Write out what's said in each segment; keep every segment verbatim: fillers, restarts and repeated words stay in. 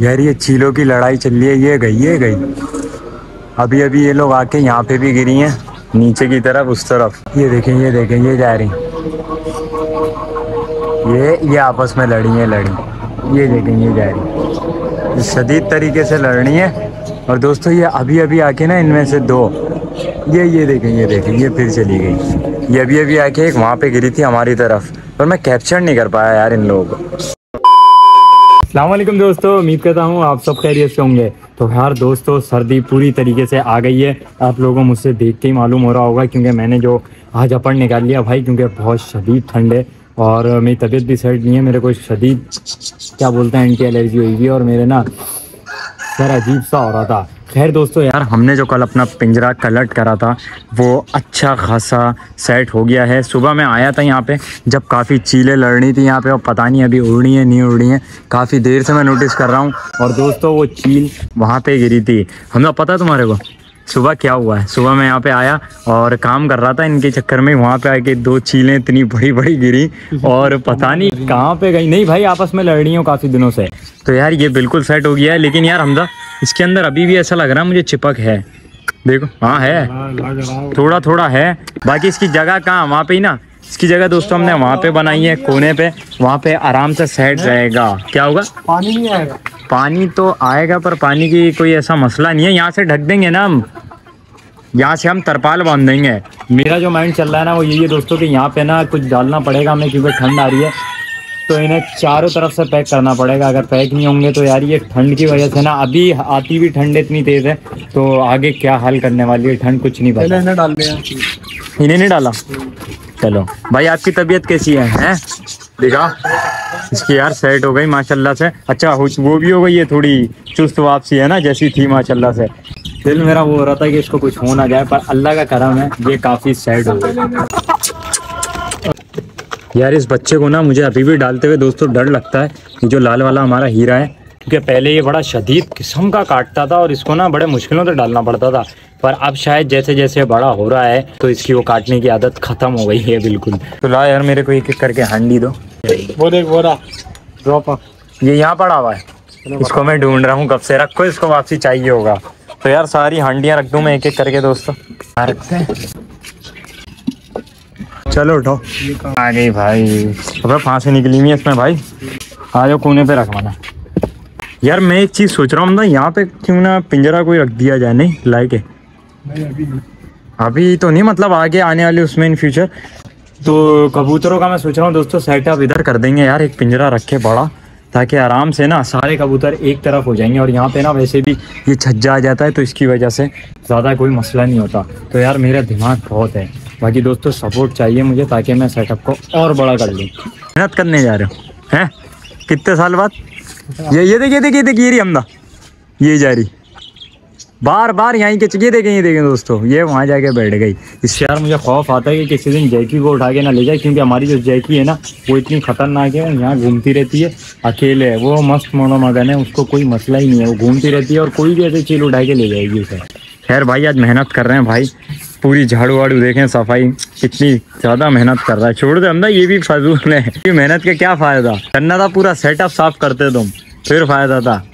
यार ये चीलों की लड़ाई चल रही है, ये गई ये गई। अभी अभी ये लोग आके यहाँ पे भी गिरी हैं, नीचे की तरफ उस तरफ। ये देखें ये देखें ये जा रही, ये ये आपस में लड़ी है लड़ी। ये देखें ये जा रही, शदीद तरीके से लड़नी है। और दोस्तों ये अभी अभी आके ना इनमें से दो, ये ये देखें ये देखें ये फिर चली गई। ये अभी अभी आके एक वहाँ पे गिरी थी हमारी तरफ, पर मैं कैप्चर नहीं कर पाया यार इन लोगों को। अस्सलाम वालेकुम दोस्तों, उम्मीद करता हूँ आप सब खैरियत से होंगे। तो यार दोस्तों सर्दी पूरी तरीके से आ गई है, आप लोगों को मुझसे देख के ही मालूम हो रहा होगा, क्योंकि मैंने जो आज अपड़ निकाल लिया भाई, क्योंकि बहुत शदीद ठंड है और मेरी तबीयत भी सेट नहीं है। मेरे को शदीद क्या बोलते हैं एंटी एलर्जी हुई है और मेरे ना सर अजीब सा हो रहा था। खैर दोस्तों यार हमने जो कल अपना पिंजरा कलट करा था वो अच्छा खासा सेट हो गया है। सुबह मैं आया था यहाँ पे जब काफ़ी चीलें लड़नी थी यहाँ पे, और पता नहीं अभी उड़नी है नहीं उड़नी है, काफ़ी देर से मैं नोटिस कर रहा हूँ। और दोस्तों वो चील वहाँ पे गिरी थी। हमें पता तुम्हारे को सुबह क्या हुआ है? सुबह मैं यहाँ पे आया और काम कर रहा था, इनके चक्कर में वहाँ पे आके दो चीलें इतनी बड़ी बड़ी गिरी और पता नहीं कहाँ पे गई। नहीं भाई आपस में लड़ रही हूँ काफ़ी दिनों से, तो यार ये बिल्कुल सेट हो गया है। लेकिन यार हमदा इसके अंदर अभी भी ऐसा लग रहा है मुझे चिपक है, देखो हाँ है थोड़ा थोड़ा है। बाकी इसकी जगह कहाँ, वहाँ पे ही ना, इसकी जगह दोस्तों हमने वहाँ पे बनाई है कोने पे, वहाँ पे आराम से सेट रहेगा। क्या होगा, पानी नहीं आएगा? पानी तो आएगा पर पानी की कोई ऐसा मसला नहीं है, यहाँ से ढक देंगे ना हम, यहाँ से हम तरपाल बांध देंगे। मेरा जो माइंड चल रहा है ना वो यही है दोस्तों कि यहाँ पे ना कुछ डालना पड़ेगा हमें, क्योंकि ठंड आ रही है तो इन्हें चारों तरफ से पैक करना पड़ेगा। अगर पैक नहीं होंगे तो यार ये ठंड की वजह से ना, अभी आती भी ठंड इतनी तेज़ है तो आगे क्या हाल करने वाली है ठंड कुछ नहीं पता। इन्हें डाल दिया, इन्हें नहीं डाला। चलो भाई आपकी तबीयत कैसी है, है? देखा इसकी यार सेट हो गई माशाल्लाह से। अच्छा वो भी हो गई है थोड़ी चुस्त वापसी है ना जैसी थी माशाल्लाह से। दिल मेरा वो हो रहा था कि इसको कुछ हो ना जाए, पर अल्लाह का करम है ये काफ़ी सेट हो गई। यार इस बच्चे को ना मुझे अभी भी डालते हुए दोस्तों डर लगता है, कि जो लाल वाला हमारा हीरा है, क्योंकि पहले ये बड़ा शदीद किस्म का काटता था और इसको ना बड़े मुश्किलों से डालना पड़ता था, पर अब शायद जैसे जैसे बड़ा हो रहा है तो इसकी वो काटने की आदत खत्म हो गई है बिल्कुल। तो ला यार मेरे को एक एक करके हांडी दो। वो देख वो रहा ये यहाँ पड़ा हुआ है, इसको मैं ढूंढ रहा हूँ कब से, रखो इसको वापसी चाहिए होगा। तो यार सारी हांडियाँ रख दूँ मैं एक एक करके दोस्तों, रखते हैं। चलो उठो, आ गई भाई, अब फांसी निकली हुई है इसमें भाई। आ जाओ कोने पे रखवाना। यार मैं एक चीज़ सोच रहा हूँ ना, यहाँ पे क्यों ना पिंजरा कोई रख दिया जाए, नहीं लाइक है अभी, अभी तो नहीं, मतलब आगे आने वाले उसमें इन फ्यूचर। तो कबूतरों का मैं सोच रहा हूँ दोस्तों सेटअप इधर कर देंगे यार, एक पिंजरा रखे बड़ा, ताकि आराम से ना सारे कबूतर एक तरफ हो जाएंगे। और यहाँ पे ना वैसे भी ये छज्जा आ जाता है तो इसकी वजह से ज़्यादा कोई मसला नहीं होता। तो यार मेरा दिमाग बहुत है, बाकी दोस्तों सपोर्ट चाहिए मुझे ताकि मैं सेटअप को और बड़ा कर लूँ। मेहनत करने जा रहे हो हैं कितने साल बाद। ये ये देखिए देखिए देखिए रही हमदा, ये जा रही बार बार यहीं के, ये देखें ये देखें दोस्तों, ये वहाँ जाके बैठ गई। इससे यार मुझे खौफ आता है कि किसी दिन जैकी को उठा के ना ले जाए, क्योंकि हमारी जो जैकी है ना वो इतनी खतरनाक है, यहाँ घूमती रहती है अकेले, वो मस्त मोनो मगन है, उसको कोई मसला ही नहीं है, वो घूमती रहती है और कोई भी ऐसे चील उठा के ले जाएगी उसे। खैर भाई आज मेहनत कर रहे हैं भाई, पूरी झाड़ू वाड़ू देखें सफाई, कितनी ज़्यादा मेहनत कर रहा है। छोड़ दो हमदा ये भी फजूल है, ये मेहनत का क्या फ़ायदा, करना था पूरा सेटअप साफ करते तुम, फिर फ़ायदा था।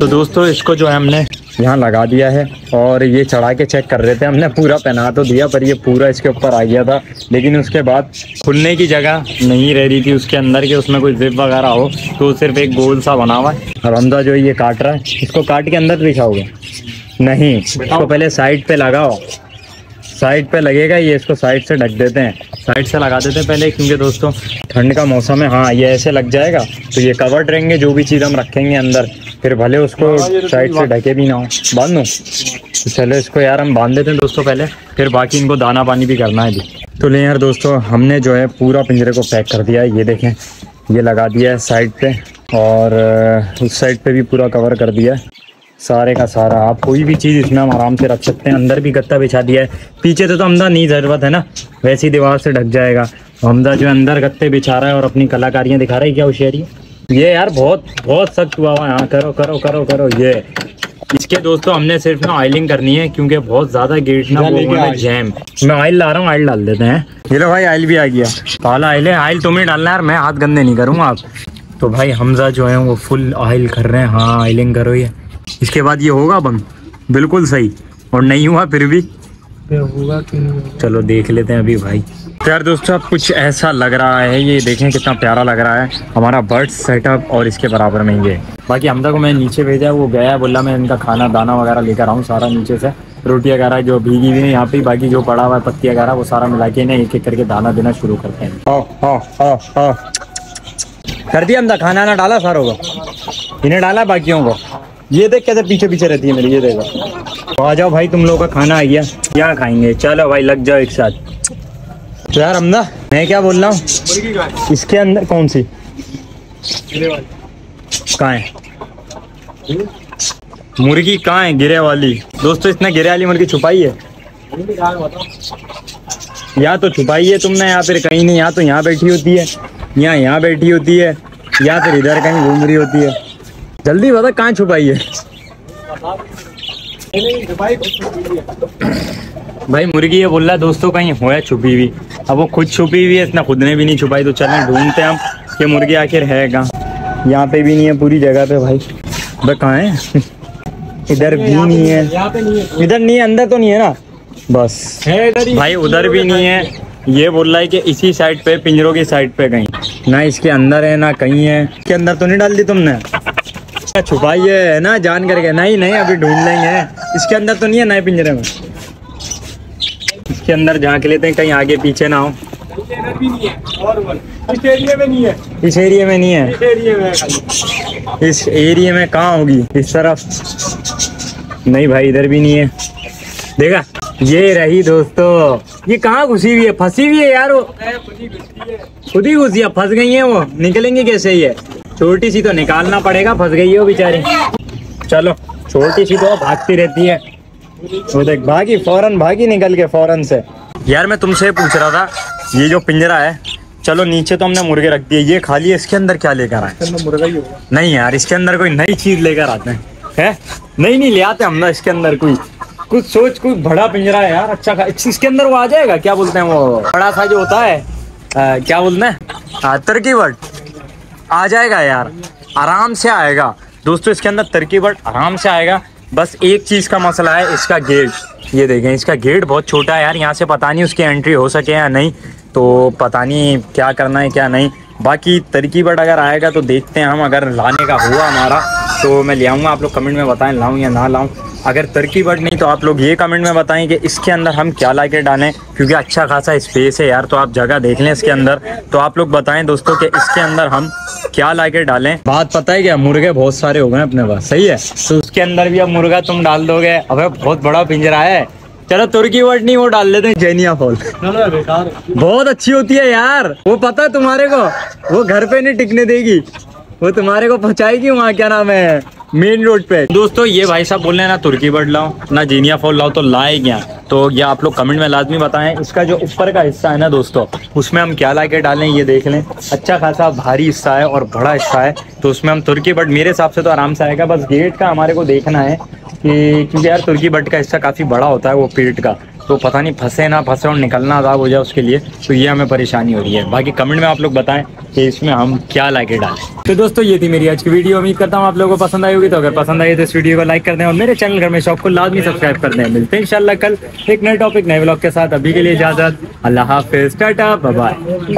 तो दोस्तों इसको जो है हमने यहाँ लगा दिया है और ये चढ़ा के चेक कर रहे थे, हमने पूरा पहना तो दिया पर ये पूरा इसके ऊपर आ गया था। लेकिन उसके बाद खुलने की जगह नहीं रह रही थी उसके अंदर के, उसमें कोई जिप वगैरह हो तो सिर्फ एक गोल सा बना हुआ है। और हमदा जो ये काट रहा है इसको काट के अंदर बिछाओगे? नहीं, इसको पहले साइड पे लगाओ, साइड पे लगेगा ये, इसको साइड से ढक देते हैं, साइड से लगा देते हैं पहले, क्योंकि दोस्तों ठंड का मौसम है। हाँ ये ऐसे लग जाएगा तो ये कवर्ड रहेंगे, जो भी चीज़ हम रखेंगे अंदर, फिर भले उसको साइड से ढके भी ना हो। बांध दूँ? चलो इसको यार हम बांध देते हैं दोस्तों पहले, फिर बाकी इनको दाना पानी भी करना है जी। तो ले यार दोस्तों हमने जो है पूरा पिंजरे को पैक कर दिया है, ये देखें ये लगा दिया है साइड पर और उस साइड पर भी पूरा कवर कर दिया है सारे का सारा। आप कोई भी चीज़ इसमें हम आराम से रख सकते हैं, अंदर भी गत्ता बिछा दिया है, पीछे तो हमदा नहीं ज़रूरत है ना, वैसी दीवार से ढक जाएगा। हमदा जो अंदर गत्ते बिछा रहा है और अपनी कलाकारियाँ दिखा रहा है, क्या होशियारी है ये यार, बहुत बहुत सख्त हुआ हुआ। हाँ करो करो करो करो ये इसके दोस्तों हमने सिर्फ ना ऑयलिंग करनी है क्योंकि बहुत ज्यादा गेट ना वो जैम। मैं ऑयल ला रहा हूँ, ऑयल डाल देते हैं। ये लो भाई ऑयल भी आ गया, काला ऑयल है। ऑयल तुम्हें डालना यार, मैं हाथ गंदे नहीं करूँगा। आप तो भाई हमजा जो है वो फुल ऑयल कर रहे हैं। हाँ ऑयलिंग करो ये, इसके बाद ये होगा बम बिल्कुल सही। और नहीं हुआ फिर भी होगा कि नहीं होगा, चलो देख लेते हैं अभी भाई। यार दोस्तों अब कुछ ऐसा लग रहा है, ये देखें कितना प्यारा लग रहा है हमारा बर्ड सेटअप। और इसके बराबर में ये बाकी हमदा को मैंने नीचे भेजा, वो गया बोला मैं इनका खाना दाना वगैरह लेकर आऊँ सारा नीचे से, रोटी वगैरह जो भीगी हुई है यहाँ पे, बाकी जो पड़ा हुआ है पत्ती वगैरह वो सारा मिला के ना एक एक करके दाना देना शुरू करते हैं। आ, आ, आ, आ। कर दिया हमदा, खाना ना डाला सारों को, इन्हें डाला बाकियों को। ये देख कैसे पीछे पीछे रहती है मेरी, ये देखो। आ जाओ भाई तुम लोगों का खाना आ गया, क्या खाएंगे, चलो भाई लग जाओ एक साथ। तो यार हमदा मैं क्या बोल रहा हूँ, इसके अंदर कौन सी कहाँ है मुर्गी, कहाँ है गिरे वाली। दोस्तों इसने गिरे वाली मुर्गी छुपाई है, या तो छुपाई है तुमने या फिर कहीं नहीं, या तो यहाँ बैठी होती है या यहाँ बैठी होती है या फिर इधर कहीं घूम रही होती है। जल्दी बता कहाँ छुपाई है भाई मुर्गी। ये बोल रहा है दोस्तों कहीं होया छुपी हुई, अब वो खुद छुपी हुई है, इतना खुद ने भी नहीं छुपाई। तो चलें ढूंढते हैं हम कि मुर्गी आखिर है कहाँ। यहाँ पे भी नहीं है पूरी जगह पे भाई, भाई कहाँ है इधर भी नहीं है, इधर नहीं है, अंदर तो नहीं है ना, बस है भाई, उधर भी नहीं है। ये बोल रहा है कि इसी साइड पे पिंजरों की साइड पे कहीं ना, इसके अंदर है ना कहीं है। इसके अंदर तो नहीं डाल दी तुमने, छुपाई है ना जान करके। नहीं नहीं अभी ढूंढ लेंगे, इसके अंदर तो नहीं है ना पिंजरे में, के अंदर झाँक लेते हैं कहीं आगे पीछे ना हो। इस एरिया में नहीं है, इस एरिया में नहीं है, इस एरिया में, इस एरिया में कहाँ होगी, इस तरफ नहीं भाई, इधर भी नहीं है। देखा ये रही दोस्तों, ये कहाँ घुसी हुई है, फंसी हुई है यार, वो खुद ही घुसी है, फंस गई है वो, निकलेंगी कैसे ये, छोटी सी तो निकालना पड़ेगा, फंस गई है वो बेचारी। चलो छोटी सी तो भागती रहती है, वो देख भागी, फौरन भागी निकल के फौरन से। यार मैं तुमसे पूछ रहा था ये जो पिंजरा है, चलो नीचे तो हमने मुर्गे रख दिए, ये खाली है, इसके अंदर क्या लेकर आए, मुर्गा ही होगा। नहीं यार इसके अंदर कोई नई चीज लेकर आते हैं, है नहीं नहीं ले आते हम ना, इसके अंदर कोई कुछ सोच, कुछ बड़ा पिंजरा है यार अच्छा, इसके अंदर वो आ जाएगा, क्या बोलते हैं वो बड़ा सा जो होता है, आ, क्या बोलते हैं तुर्की बर्ड आ जाएगा यार, आराम से आएगा दोस्तों, इसके अंदर तुर्की बर्ड आराम से आएगा। बस एक चीज़ का मसला है इसका गेट, ये देखें इसका गेट बहुत छोटा है यार, यहाँ से पता नहीं उसकी एंट्री हो सके या नहीं, तो पता नहीं क्या करना है क्या नहीं। बाकी तुर्की बर्ड अगर आएगा तो देखते हैं हम, अगर लाने का हुआ हमारा तो मैं ले आऊँगा, आप लोग कमेंट में बताएं लाऊं या ना लाऊं। अगर तुर्की बर्ड नहीं तो आप लोग ये कमेंट में बताएं कि इसके अंदर हम क्या ला के डालें, क्योंकि अच्छा खासा स्पेस है यार, तो आप जगह देख लें इसके अंदर। तो आप लोग बताएं दोस्तों कि इसके अंदर हम क्या ला के डालें। बात पता है क्या, मुर्गे बहुत सारे हो गए अपने पास, सही है, तो उसके अंदर भी अब मुर्गा तुम डाल दोगे, अबे बहुत बड़ा पिंजरा है। चलो तुर्की बर्ड नहीं वो डाल लेते हैं जेनिया फॉल, बहुत अच्छी होती है यार वो, पता है तुम्हारे को, वो घर पे नहीं टिकने देगी, वो तुम्हारे को पहुंचाएगी वहाँ क्या नाम है मेन रोड पे। दोस्तों ये भाई साहब बोल रहे हैं ना तुर्की बर्ड लाओ ना जेनिया फॉल लाओ, तो लाए क्या, तो ये आप लोग कमेंट में लाजमी बताएं। इसका जो ऊपर का हिस्सा है ना दोस्तों, उसमें हम क्या ला के डालें ये देख लें, अच्छा खासा भारी हिस्सा है और बड़ा हिस्सा है, तो उसमें हम तुर्की बर्ड मेरे हिसाब से तो आराम से आएगा। बस गेट का हमारे को देखना है कि, क्योंकि यार तुर्की बर्ड का हिस्सा काफ़ी बड़ा होता है वो पेट का, तो पता नहीं फंसे ना फंसे और निकलना आदाब हो जाए उसके लिए, तो ये हमें परेशानी हो रही है। बाकी कमेंट में आप लोग बताएं कि इसमें हम क्या ला के डालें। तो दोस्तों ये थी मेरी आज की वीडियो, उम्मीद करता हूँ आप लोगों को पसंद आई होगी। तो अगर पसंद आई तो इस वीडियो को लाइक कर दें और मेरे चैनल घर में शॉप को लाजमी सब्सक्राइब कर दें। मिलते हैं इंशाल्लाह कल एक नए टॉपिक नए व्लॉग के साथ, अभी के लिए इजाज़त, अल्लाह हाफिज़, टाटा बाय।